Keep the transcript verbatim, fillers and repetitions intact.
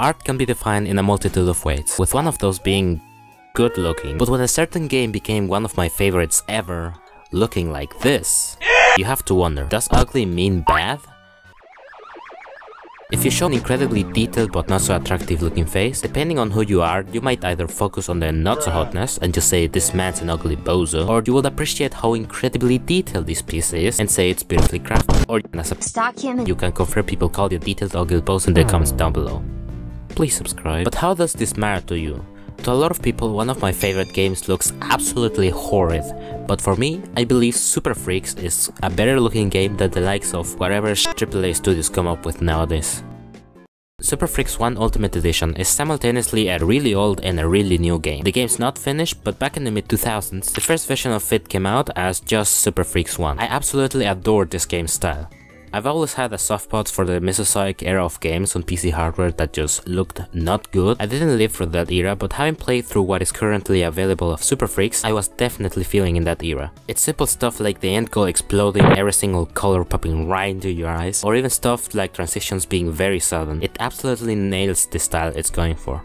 Art can be defined in a multitude of ways, with one of those being good looking. But when a certain game became one of my favorites ever, looking like this, you have to wonder, does ugly mean bad? If you show an incredibly detailed but not so attractive looking face, depending on who you are, you might either focus on their not so hotness and just say this man's an ugly bozo, or you will appreciate how incredibly detailed this piece is and say it's beautifully crafted. Or as a stock him, you can confer people called your detailed ugly bozo in the comments down below. Please subscribe. But how does this matter to you? To a lot of people, one of my favorite games looks absolutely horrid, but for me, I believe Super Freaks is a better looking game than the likes of whatever triple A studios come up with nowadays. Super Freaks one Ultimate Edition is simultaneously a really old and a really new game. The game's not finished, but back in the mid two thousands, the first version of it came out as just Super Freaks one. I absolutely adored this game's style. I've always had a soft spot for the Mesozoic era of games on P C hardware that just looked not good. I didn't live for that era, but having played through what is currently available of Super Freaks, I was definitely feeling in that era. It's simple stuff like the end goal exploding, every single color popping right into your eyes, or even stuff like transitions being very sudden. It absolutely nails the style it's going for.